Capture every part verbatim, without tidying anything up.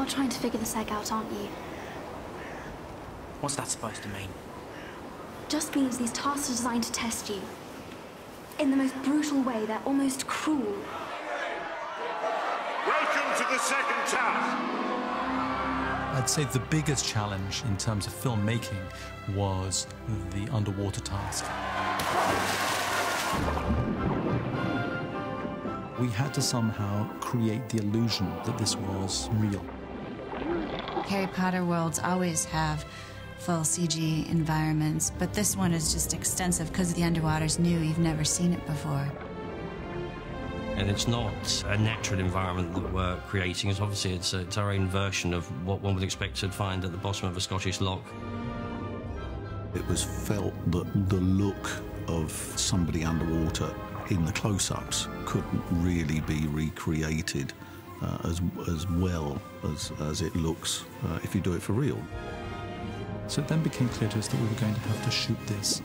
are trying to figure this egg out, aren't you? What's that supposed to mean? Just means these tasks are designed to test you. In the most brutal way, they're almost cruel. Welcome to the second task! I'd say the biggest challenge in terms of filmmaking was the underwater task. We had to somehow create the illusion that this was real. Harry Potter worlds always have full C G environments, but this one is just extensive because the underwater's new, you've never seen it before. And it's not a natural environment that we're creating. It's obviously it's, a, it's our own version of what one would expect to find at the bottom of a Scottish loch. It was felt that the look of somebody underwater in the close-ups couldn't really be recreated uh, as, as well as, as it looks uh, if you do it for real. So it then became clear to us that we were going to have to shoot this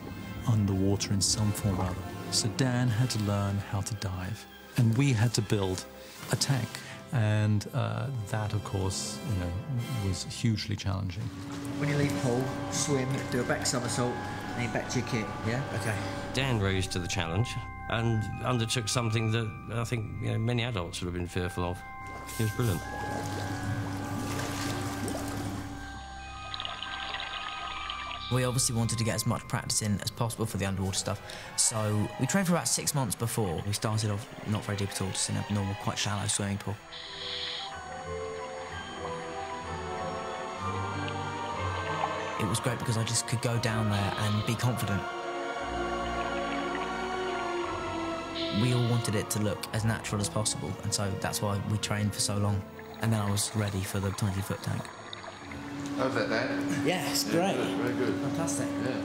underwater in some form or other. So Dan had to learn how to dive, and we had to build a tank. And uh, that, of course, you know, was hugely challenging. When you leave pool, swim, do a back somersault, and then back to your kit, yeah? OK. Dan rose to the challenge and undertook something that I think, you know, many adults would have been fearful of. He was brilliant. We obviously wanted to get as much practice in as possible for the underwater stuff, so we trained for about six months before. We started off not very deep at all, just in a normal, quite shallow swimming pool. It was great because I just could go down there and be confident. We all wanted it to look as natural as possible, and so that's why we trained for so long. And then I was ready for the twenty-foot tank. How's that, Dan? Yeah, it's great. Yeah, very good. Fantastic. Yeah.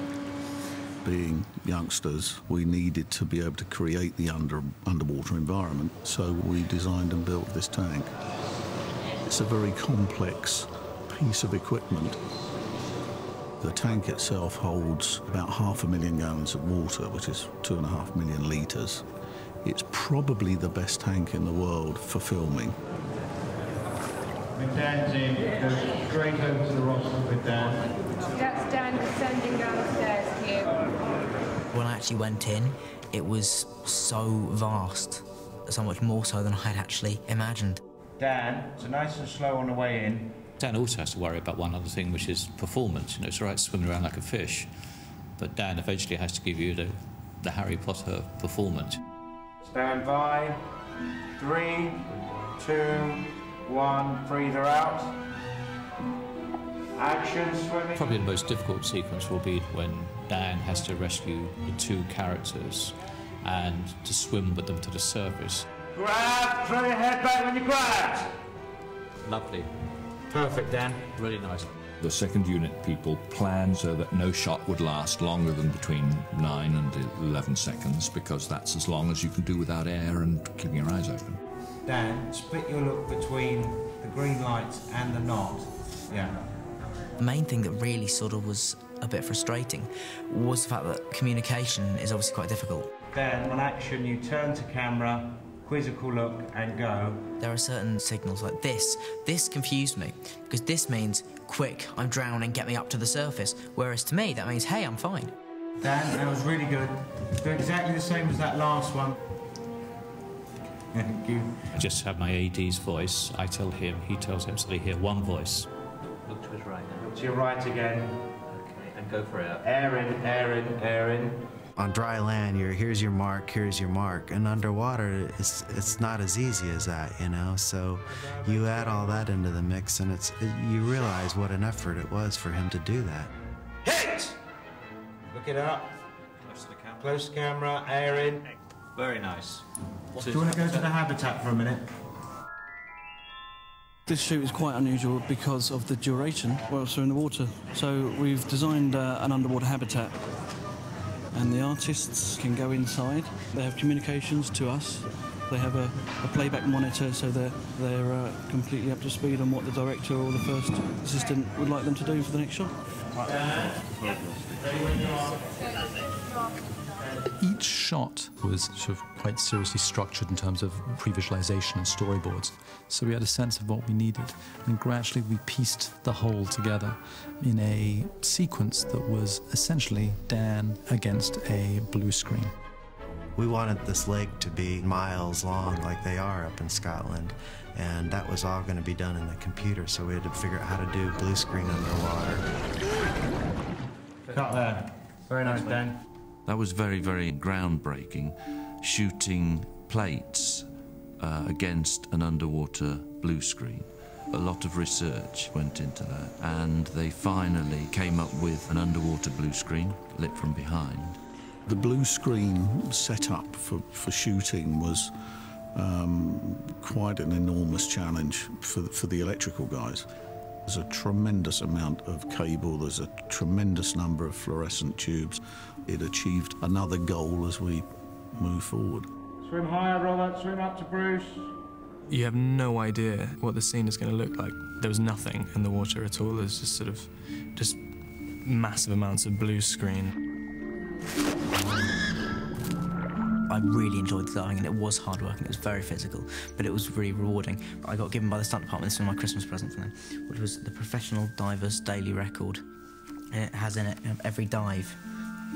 Being youngsters, we needed to be able to create the under, underwater environment, so we designed and built this tank. It's a very complex piece of equipment. The tank itself holds about half a million gallons of water, which is two and a half million litres. It's probably the best tank in the world for filming. With Dan's in, goes straight over to the roster with Dan. That's Dan descending downstairs here. When I actually went in, it was so vast, so much more so than I had actually imagined. Dan, so nice and slow on the way in. Dan also has to worry about one other thing, which is performance. You know, it's all right swimming around like a fish, but Dan eventually has to give you the, the Harry Potter performance. Stand by. Three, two, one, breather out. Action, swimming. Probably the most difficult sequence will be when Dan has to rescue the two characters and to swim with them to the surface. Grab, throw your head back when you grab. Lovely. Perfect, Dan. Really nice. The second unit people planned so that no shot would last longer than between nine and eleven seconds, because that's as long as you can do without air and keeping your eyes open. Dan, split your look between the green light and the knot. Yeah. The main thing that really sort of was a bit frustrating was the fact that communication is obviously quite difficult. Dan, on action, you turn to camera, quizzical look, and go. There are certain signals like this. This confused me, because this means, quick, I'm drowning, get me up to the surface, whereas to me, that means, hey, I'm fine. Dan, that was really good. Do exactly the same as that last one. Thank you. I just have my A D's voice. I tell him, he tells him, so they hear one voice. Look to his right now. Look to your right again. Okay, and go for air. Air in, air in, air in. On dry land, you're, here's your mark, here's your mark. And underwater, it's, it's not as easy as that, you know? So you add all that into the mix, and it's it, you realize what an effort it was for him to do that. Hit! Look it up. Close to the camera. Close to camera, air in. Very nice. What's Do you want to go to the habitat for a minute? This shoot is quite unusual because of the duration whilst we're in the water. So we've designed uh, an underwater habitat, and the artists can go inside. They have communications to us. They have a, a playback monitor, so they're, they're uh, completely up to speed on what the director or the first assistant would like them to do for the next shot. Right. Uh, each shot was sort of quite seriously structured in terms of pre-visualization and storyboards. So we had a sense of what we needed. And gradually we pieced the whole together in a sequence that was essentially Dan against a blue screen. We wanted this lake to be miles long like they are up in Scotland, and that was all going to be done in the computer, so we had to figure out how to do blue screen underwater. Cut there. Very nice, Dan. That was very, very groundbreaking, shooting plates uh, against an underwater blue screen. A lot of research went into that, and they finally came up with an underwater blue screen lit from behind. The blue screen setup for, for shooting was um, quite an enormous challenge for, for the electrical guys. There's a tremendous amount of cable, there's a tremendous number of fluorescent tubes. It achieved another goal as we move forward. Swim higher, Robert, swim up to Bruce. You have no idea what the scene is going to look like. There was nothing in the water at all. There's just sort of just massive amounts of blue screen. I really enjoyed gliding, and it was hard work and it was very physical, but it was really rewarding. I got given by the stunt department, this was my Christmas present for them, which was the Professional Diver's Daily Record. And it has in it every dive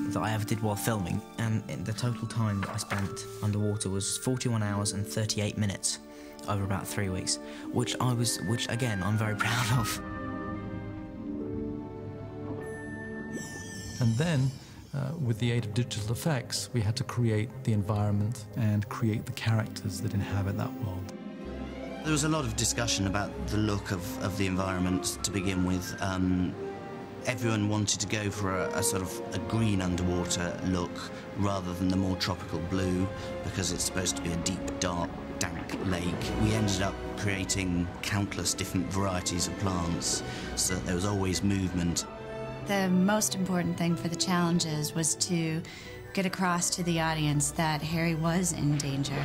that I ever did while filming, and the total time that I spent underwater was forty-one hours and thirty-eight minutes over about three weeks, which I was, which again, I'm very proud of. And then, Uh, with the aid of digital effects, we had to create the environment and create the characters that inhabit that world. There was a lot of discussion about the look of, of the environment to begin with. Um, everyone wanted to go for a, a sort of a green underwater look rather than the more tropical blue, because it's supposed to be a deep, dark, dank lake. We ended up creating countless different varieties of plants, so that there was always movement. The most important thing for the challenges was to get across to the audience that Harry was in danger.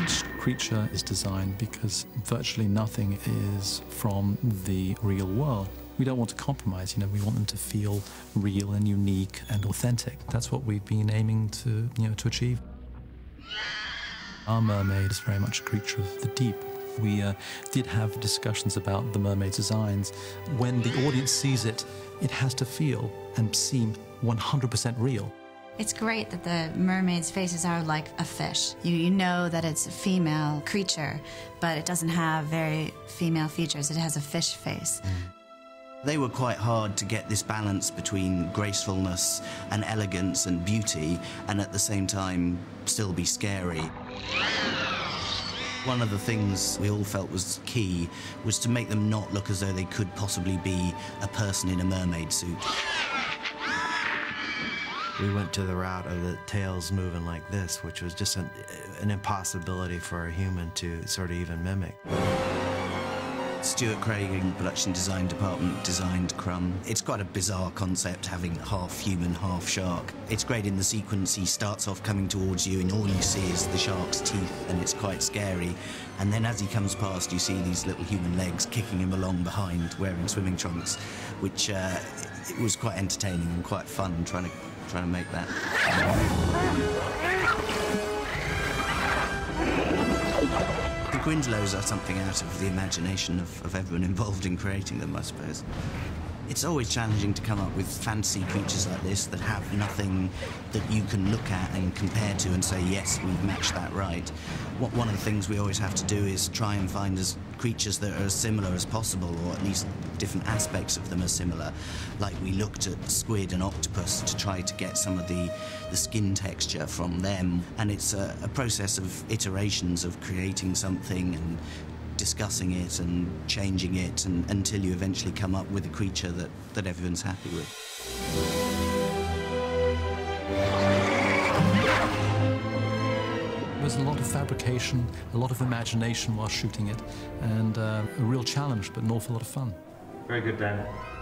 Each creature is designed because virtually nothing is from the real world. We don't want to compromise, you know, we want them to feel real and unique and authentic. That's what we've been aiming to, you know, to achieve. Our mermaid is very much a creature of the deep. We uh, did have discussions about the mermaid designs. When the audience sees it, it has to feel and seem one hundred percent real. It's great that the mermaid's faces are like a fish. You, you know that it's a female creature, but it doesn't have very female features. It has a fish face. They were quite hard to get this balance between gracefulness and elegance and beauty, and at the same time still be scary. One of the things we all felt was key was to make them not look as though they could possibly be a person in a mermaid suit. We went to the route of the tails moving like this, which was just an, an impossibility for a human to sort of even mimic. Stuart Craig in the production design department designed Crumb. It's quite a bizarre concept, having half human, half shark. It's great in the sequence. He starts off coming towards you and all you see is the shark's teeth, and it's quite scary. And then as he comes past, you see these little human legs kicking him along behind wearing swimming trunks, which uh, it was quite entertaining and quite fun trying to, trying to make that. Quindelos are something out of the imagination of, of everyone involved in creating them, I suppose. It's always challenging to come up with fancy creatures like this that have nothing that you can look at and compare to and say, yes, we've matched that right. What, one of the things we always have to do is try and find as creatures that are as similar as possible, or at least different aspects of them are similar. Like we looked at squid and octopus to try to get some of the, the skin texture from them. And it's a, a process of iterations of creating something and discussing it and changing it, and until you eventually come up with a creature that, that everyone's happy with. There was a lot of fabrication, a lot of imagination while shooting it, and uh, a real challenge, but an awful lot of fun. Very good, Dan.